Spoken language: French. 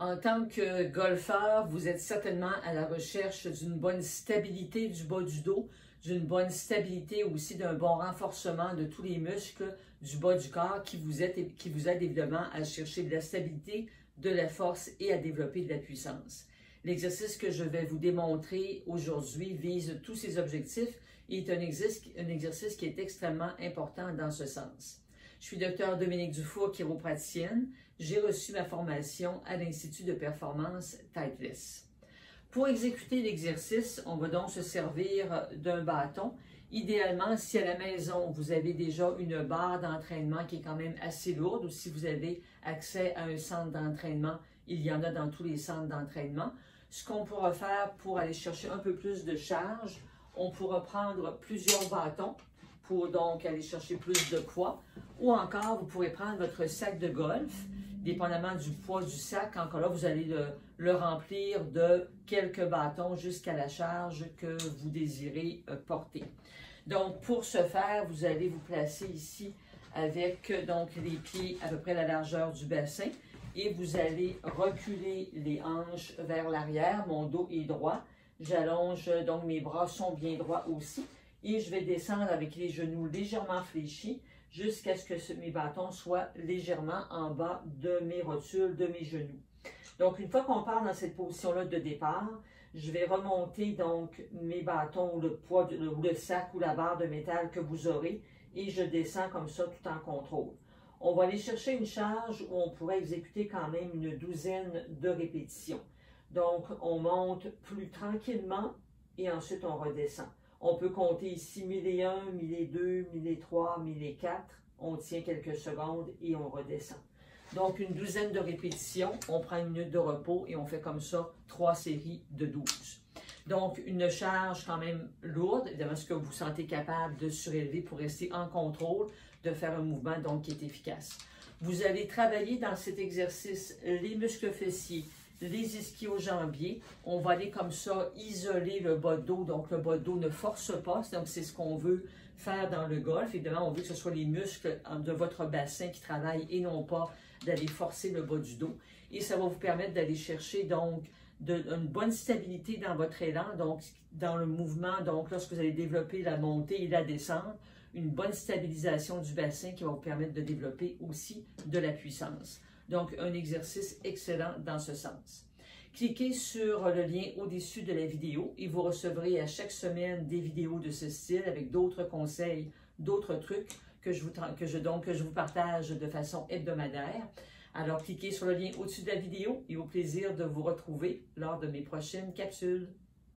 En tant que golfeur, vous êtes certainement à la recherche d'une bonne stabilité du bas du dos, d'une bonne stabilité aussi d'un bon renforcement de tous les muscles du bas du corps qui vous aide évidemment à chercher de la stabilité, de la force et à développer de la puissance. L'exercice que je vais vous démontrer aujourd'hui vise tous ces objectifs et est un exercice qui est extrêmement important dans ce sens. Je suis Dr Dominique Dufour, chiropraticienne. J'ai reçu ma formation à l'Institut de performance Titleist. Pour exécuter l'exercice, on va donc se servir d'un bâton. Idéalement, si à la maison, vous avez déjà une barre d'entraînement qui est quand même assez lourde ou si vous avez accès à un centre d'entraînement, il y en a dans tous les centres d'entraînement. Ce qu'on pourra faire pour aller chercher un peu plus de charge, on pourra prendre plusieurs bâtons pour donc aller chercher plus de poids. Ou encore, vous pourrez prendre votre sac de golf, dépendamment du poids du sac. Encore là, vous allez le remplir de quelques bâtons jusqu'à la charge que vous désirez porter. Donc, pour ce faire, vous allez vous placer ici avec donc, les pieds à peu près la largeur du bassin. Et vous allez reculer les hanches vers l'arrière. Mon dos est droit. J'allonge, donc mes bras sont bien droits aussi. Et je vais descendre avec les genoux légèrement fléchis jusqu'à ce que mes bâtons soient légèrement en bas de mes rotules, de mes genoux. Donc, une fois qu'on part dans cette position-là de départ, je vais remonter donc mes bâtons ou le poids, ou le sac ou la barre de métal que vous aurez et je descends comme ça tout en contrôle. On va aller chercher une charge où on pourrait exécuter quand même une douzaine de répétitions. Donc, on monte plus tranquillement et ensuite on redescend. On peut compter ici 1001, 1002, 1003, 1004. On tient quelques secondes et on redescend. Donc, une douzaine de répétitions. On prend une minute de repos et on fait comme ça 3 séries de 12. Donc, une charge quand même lourde. Évidemment, ce que vous sentez capable de surélever pour rester en contrôle, de faire un mouvement donc qui est efficace. Vous allez travailler dans cet exercice les muscles fessiers, les ischio-jambiers. On va aller comme ça isoler le bas de dos. Donc, le bas de dos ne force pas. Donc, c'est ce qu'on veut faire dans le golf. Évidemment, on veut que ce soit les muscles de votre bassin qui travaillent et non pas d'aller forcer le bas du dos. Et ça va vous permettre d'aller chercher donc une bonne stabilité dans votre élan. Donc, dans le mouvement, donc lorsque vous allez développer la montée et la descente, une bonne stabilisation du bassin qui va vous permettre de développer aussi de la puissance. Donc, un exercice excellent dans ce sens. Cliquez sur le lien au-dessus de la vidéo et vous recevrez à chaque semaine des vidéos de ce style avec d'autres conseils, d'autres trucs que je vous partage de façon hebdomadaire. Alors, cliquez sur le lien au-dessus de la vidéo et au plaisir de vous retrouver lors de mes prochaines capsules.